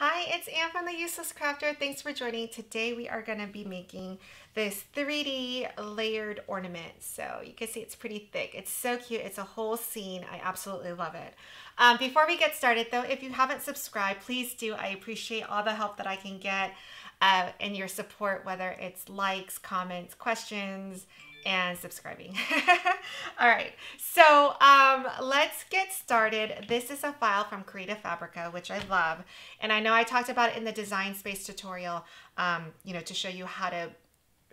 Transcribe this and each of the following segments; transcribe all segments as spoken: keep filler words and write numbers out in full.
Hi, it's Anne from The Useless Crafter. Thanks for joining. Today we are going to be making this three D layered ornament. So you can see it's pretty thick. It's so cute. It's a whole scene. I absolutely love it. Um, before we get started though, if you haven't subscribed, please do. I appreciate all the help that I can get uh, and your support, whether it's likes, comments, questions, and subscribing. All right, so um, let's get started. This is a file from Creative Fabrica, which I love. And I know I talked about it in the Design Space tutorial, um, you know, to show you how to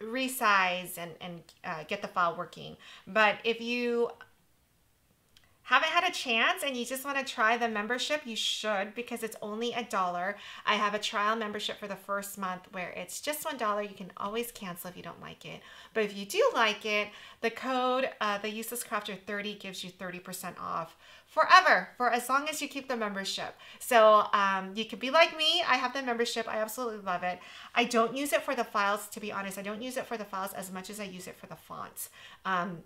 resize and, and uh, get the file working. But if you haven't had a chance and you just want to try the membership, you should, because it's only a dollar. I have a trial membership for the first month where it's just one dollar. You can always cancel if you don't like it. But if you do like it, the code, uh, the Useless Crafter thirty, gives you thirty percent off forever, for as long as you keep the membership. So um, you could be like me. I have the membership. I absolutely love it. I don't use it for the files, to be honest. I don't use it for the files as much as I use it for the fonts. Um,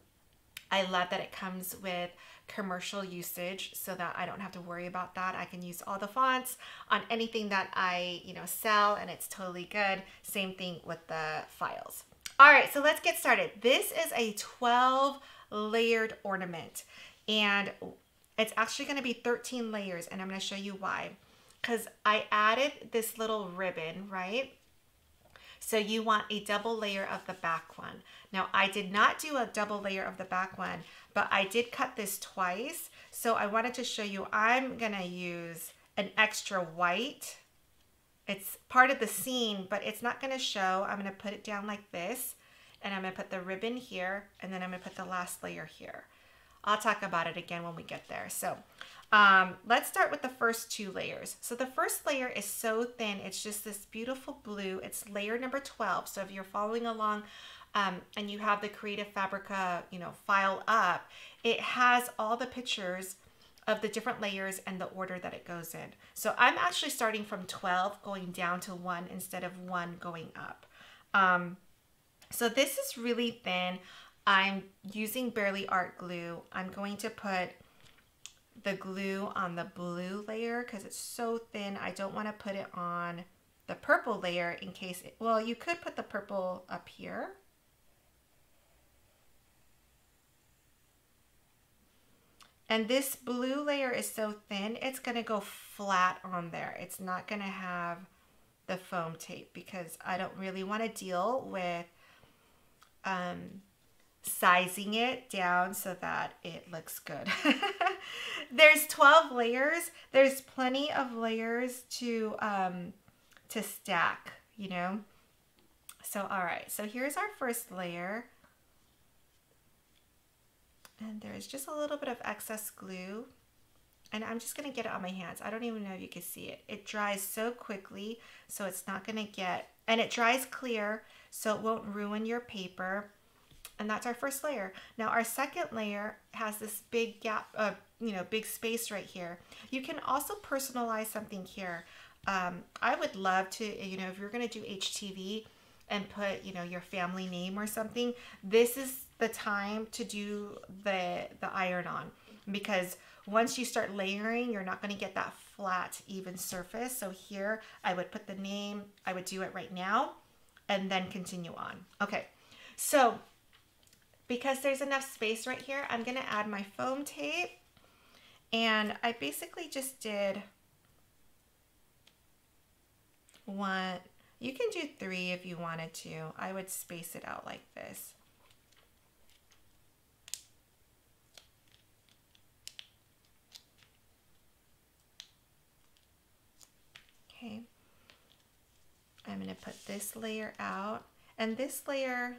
I love that it comes with commercial usage so that I don't have to worry about that. I can use all the fonts on anything that I, you know, sell, and it's totally good. Same thing with the files. All right, so let's get started. This is a twelve layered ornament, and it's actually going to be thirteen layers, and I'm going to show you why, because I added this little ribbon, right? So you want a double layer of the back one. Now, I did not do a double layer of the back one, but I did cut this twice. So I wanted to show you, I'm gonna use an extra white. It's part of the scene, but it's not gonna show. I'm gonna put it down like this, and I'm gonna put the ribbon here, and then I'm gonna put the last layer here. I'll talk about it again when we get there. So um, let's start with the first two layers. So the first layer is so thin. It's just this beautiful blue. It's layer number twelve. So if you're following along um, and you have the Creative Fabrica, you know, file up, it has all the pictures of the different layers and the order that it goes in. So I'm actually starting from twelve going down to one instead of one going up. Um, so this is really thin. I'm using Bearly Art Glue. I'm going to put the glue on the blue layer because it's so thin. I don't want to put it on the purple layer in case it, well, you could put the purple up here. And this blue layer is so thin, it's going to go flat on there. It's not going to have the foam tape because I don't really want to deal with um, sizing it down so that it looks good. There's twelve layers. There's plenty of layers to um, to stack, you know. So all right, so here's our first layer, and there's just a little bit of excess glue, and I'm just gonna get it on my hands. I don't even know if you can see it. It dries so quickly, so it's not gonna get, and it dries clear, so it won't ruin your paper. And that's our first layer. Now our second layer has this big gap, uh, you know, big space right here. You can also personalize something here. Um, I would love to, you know, if you're gonna do H T V and put, you know, your family name or something, this is the time to do the, the iron on, because once you start layering, you're not gonna get that flat, even surface. So here I would put the name, I would do it right now, and then continue on. Okay, so, because there's enough space right here, I'm gonna add my foam tape. And I basically just did one. You can do three if you wanted to. I would space it out like this. Okay. I'm gonna put this layer out, and this layer,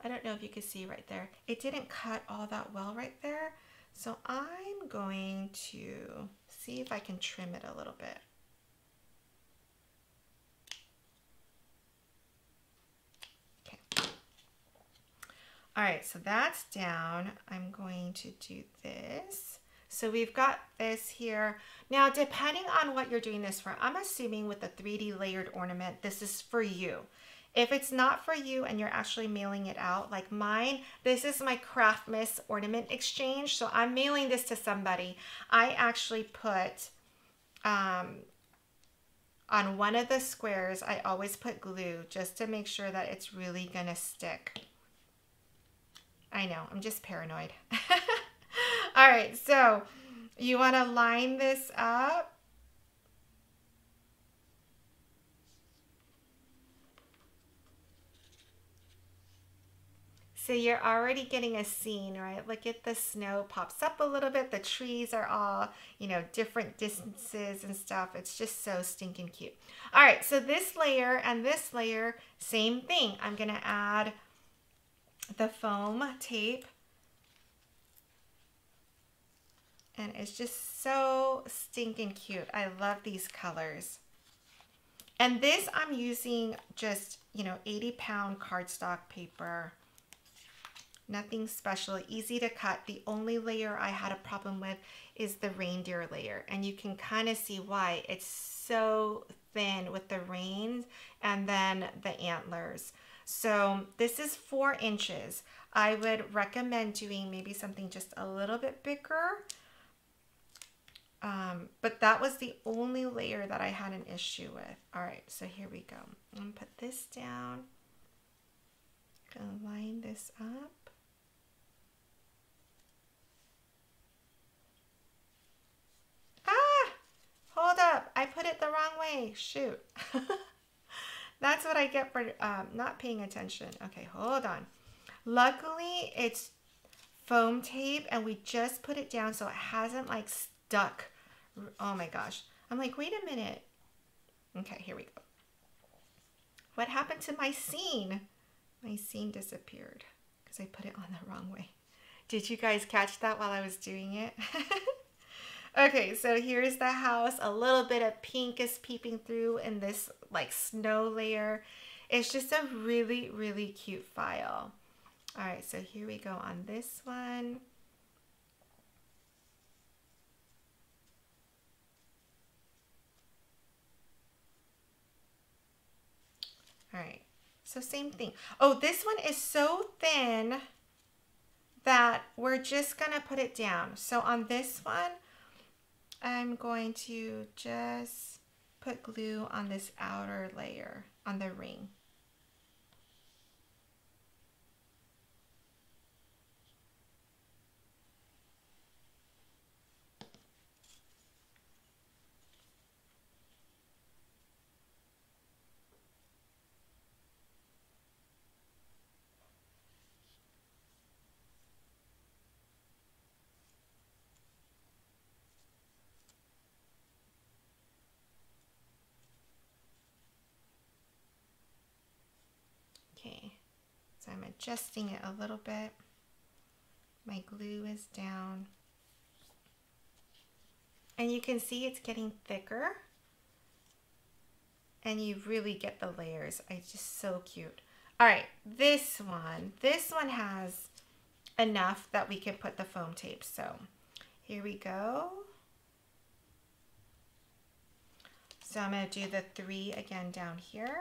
I don't know if you can see right there. It didn't cut all that well right there. So I'm going to see if I can trim it a little bit. Okay. All right, so that's down. I'm going to do this. So we've got this here. Now, depending on what you're doing this for, I'm assuming with the three D layered ornament, this is for you. If it's not for you and you're actually mailing it out, like mine, this is my Craftmas ornament exchange. So I'm mailing this to somebody. I actually put um, On one of the squares, I always put glue just to make sure that it's really gonna stick. I know, I'm just paranoid. All right, so you wanna line this up. So you're already getting a scene, right? Look at the snow pops up a little bit. The trees are all, you know, different distances and stuff. It's just so stinking cute. All right, so this layer and this layer, same thing. I'm gonna add the foam tape. And it's just so stinking cute. I love these colors. And this I'm using just, you know, eighty pound cardstock paper. Nothing special, easy to cut. The only layer I had a problem with is the reindeer layer. And you can kind of see why. It's so thin with the reins and then the antlers. So this is four inches. I would recommend doing maybe something just a little bit bigger. Um, but that was the only layer that I had an issue with. All right, so here we go. I'm gonna put this down. Gonna line this up. Hold up, I put it the wrong way, shoot. That's what I get for um, not paying attention. Okay, hold on. Luckily, it's foam tape and we just put it down so it hasn't like stuck. Oh my gosh, I'm like, wait a minute. Okay, here we go. What happened to my scene? My scene disappeared because I put it on the wrong way. Did you guys catch that while I was doing it? Okay, so here's the house. A little bit of pink is peeping through in this like snow layer. It's just a really, really cute file. All right, so here we go on this one. All right, so same thing. Oh, this one is so thin that we're just gonna put it down. So on this one, I'm going to just put glue on this outer layer, on the ring. I'm adjusting it a little bit. My glue is down. And you can see it's getting thicker. And you really get the layers. It's just so cute. All right, this one. This one has enough that we can put the foam tape. So here we go. So I'm going to do the three again down here.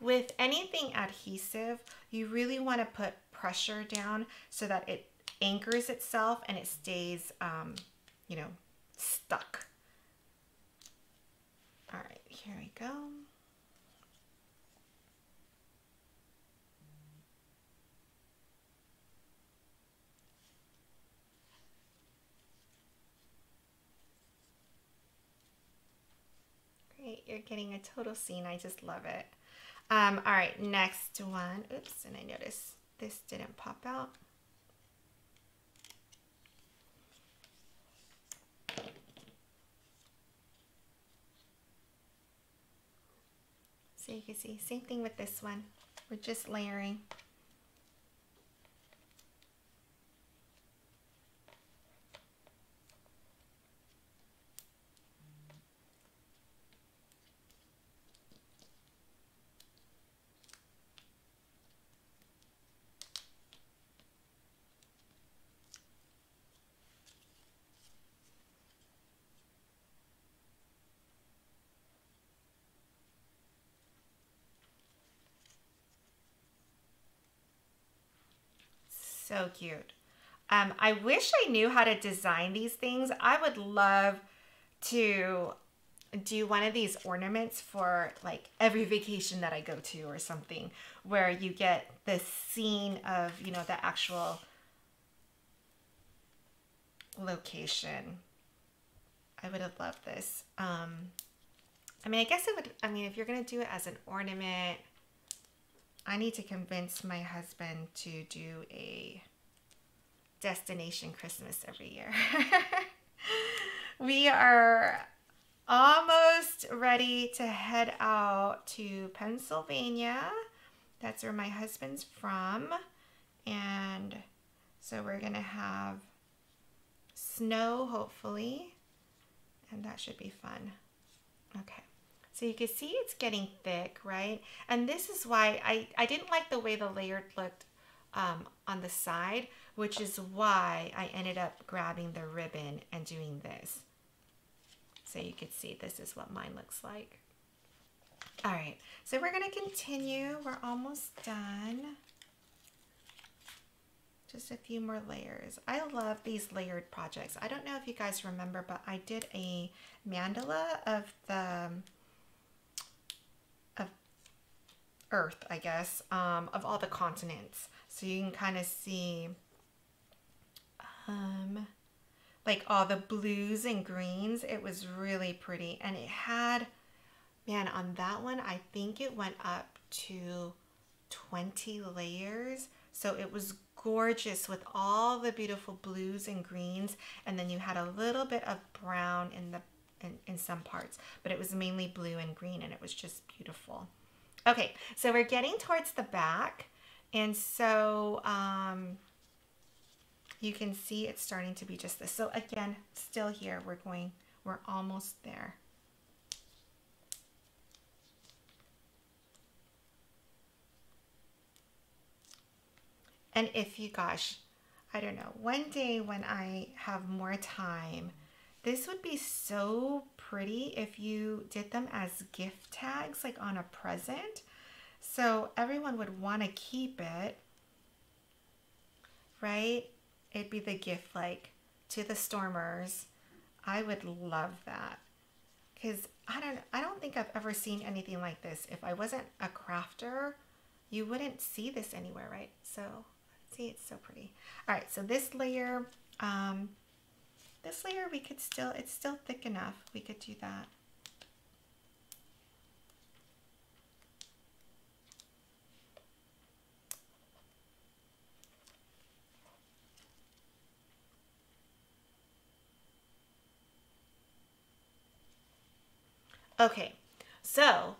With anything adhesive, you really want to put pressure down so that it anchors itself and it stays, um, you know, stuck. All right, here we go. Great, you're getting a total scene. I just love it. Um, all right, next one. Oops, and I noticed this didn't pop out. So you can see, same thing with this one. We're just layering. So cute. Um, I wish I knew how to design these things. I would love to do one of these ornaments for like every vacation that I go to or something, where you get the scene of, you know, the actual location. I would have loved this. Um, I mean, I guess it would, I mean, if you're going to do it as an ornament, I need to convince my husband to do a destination Christmas every year. We are almost ready to head out to Pennsylvania. That's where my husband's from. And so we're going to have snow, hopefully. And that should be fun. Okay. So you can see it's getting thick, right? And this is why I, I didn't like the way the layered looked um, on the side, which is why I ended up grabbing the ribbon and doing this. So you can see this is what mine looks like. All right, so we're gonna continue. We're almost done. Just a few more layers. I love these layered projects. I don't know if you guys remember, but I did a mandala of the Earth, I guess, um, of all the continents. So you can kind of see um, like all the blues and greens. It was really pretty. And it had, man, on that one, I think it went up to twenty layers. So it was gorgeous with all the beautiful blues and greens. And then you had a little bit of brown in, the, in, in some parts, but it was mainly blue and green, and it was just beautiful. Okay, so we're getting towards the back, and so um, you can see it's starting to be just this. So again, still here, we're going, we're almost there. And if you, gosh, I don't know, one day when I have more time, this would be so pretty if you did them as gift tags, like on a present. So everyone would want to keep it, right? It'd be the gift, like, to the Stormers. I would love that, because I don't, I don't think I've ever seen anything like this. If I wasn't a crafter, you wouldn't see this anywhere, right? So, see, it's so pretty. All right, so this layer, um, this layer we could still, it's still thick enough. We could do that. Okay, so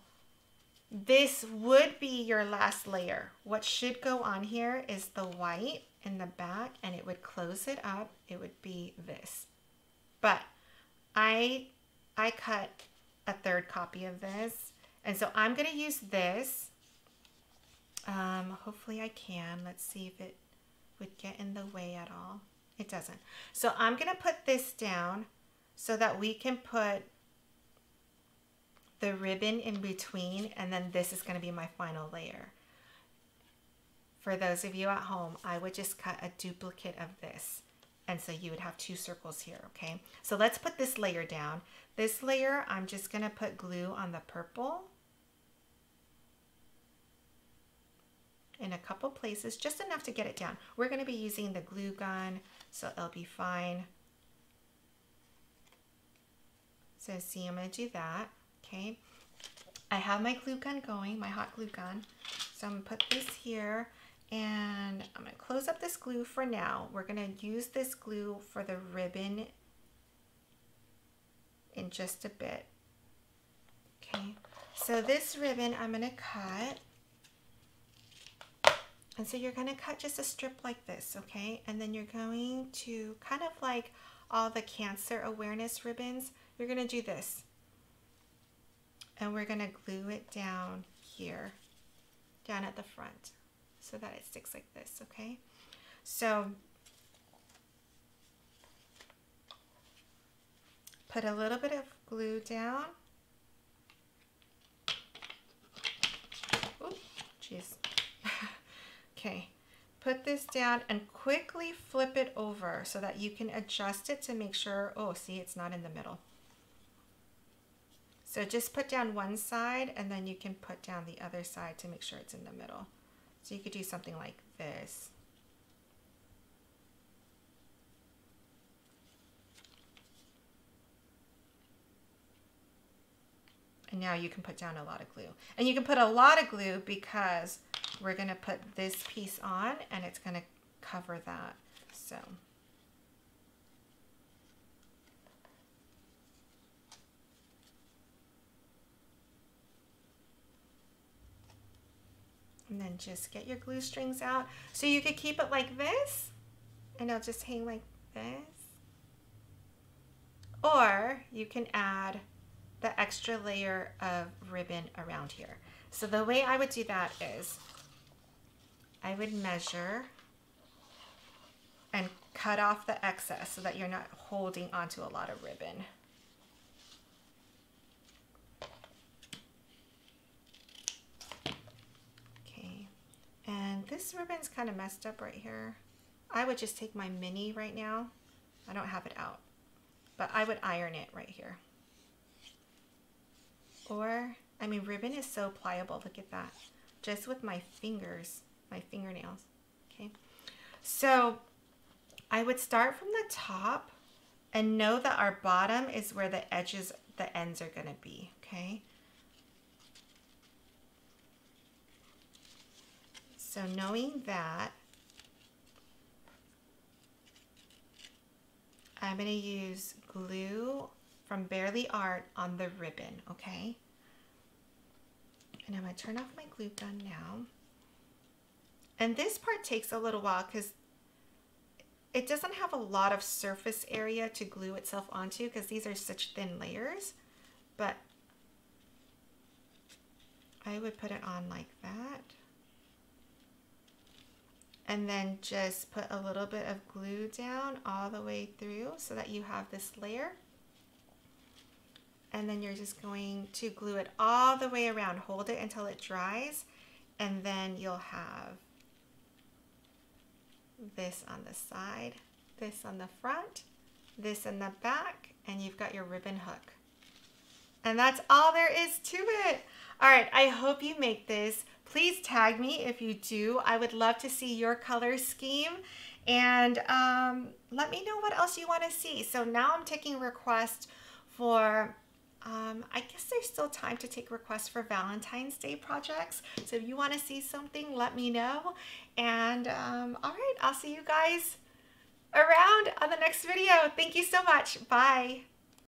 this would be your last layer. What should go on here is the white in the back, and it would close it up. It would be this. But I, I cut a third copy of this, and so I'm going to use this. Um, hopefully I can. Let's see if it would get in the way at all. It doesn't. So I'm going to put this down so that we can put the ribbon in between, and then this is going to be my final layer. For those of you at home, I would just cut a duplicate of this. And so you would have two circles here, okay? So let's put this layer down. This layer, I'm just gonna put glue on the purple in a couple places, just enough to get it down. We're gonna be using the glue gun, so it'll be fine. So see, I'm gonna do that, okay? I have my glue gun going, my hot glue gun. So I'm gonna put this here. And I'm going to close up this glue for now. We're going to use this glue for the ribbon in just a bit. Okay, so this ribbon I'm going to cut. And so you're going to cut just a strip like this, okay? And then you're going to, kind of like all the cancer awareness ribbons, you're going to do this. And we're going to glue it down here, down at the front, so that it sticks like this, okay? So put a little bit of glue down. Oops, jeez. Okay, put this down and quickly flip it over so that you can adjust it to make sure, oh, see, it's not in the middle. So just put down one side and then you can put down the other side to make sure it's in the middle. So you could do something like this. And now you can put down a lot of glue. And you can put a lot of glue because we're gonna put this piece on and it's gonna cover that, so. And then just get your glue strings out. So you could keep it like this and it'll just hang like this. Or you can add the extra layer of ribbon around here. So the way I would do that is I would measure and cut off the excess so that you're not holding onto a lot of ribbon. Okay, and this ribbon's kind of messed up right here. I would just take my mini right now. I don't have it out, but I would iron it right here. Or, I mean, ribbon is so pliable, look at that. Just with my fingers, my fingernails, okay? So I would start from the top and know that our bottom is where the edges, the ends are gonna be, okay? So knowing that, I'm gonna use glue from Bearly Art on the ribbon, okay? And I'm gonna turn off my glue gun now. And this part takes a little while because it doesn't have a lot of surface area to glue itself onto because these are such thin layers, but I would put it on like that. And then just put a little bit of glue down all the way through so that you have this layer. And then you're just going to glue it all the way around. Hold it until it dries, and then you'll have this on the side, this on the front, this in the back, and you've got your ribbon hook. And that's all there is to it. All right, I hope you make this. Please tag me if you do. I would love to see your color scheme. And um, let me know what else you want to see. So now I'm taking requests for... Um, I guess there's still time to take requests for Valentine's Day projects. So if you want to see something, let me know. And um, all right, I'll see you guys around on the next video. Thank you so much. Bye.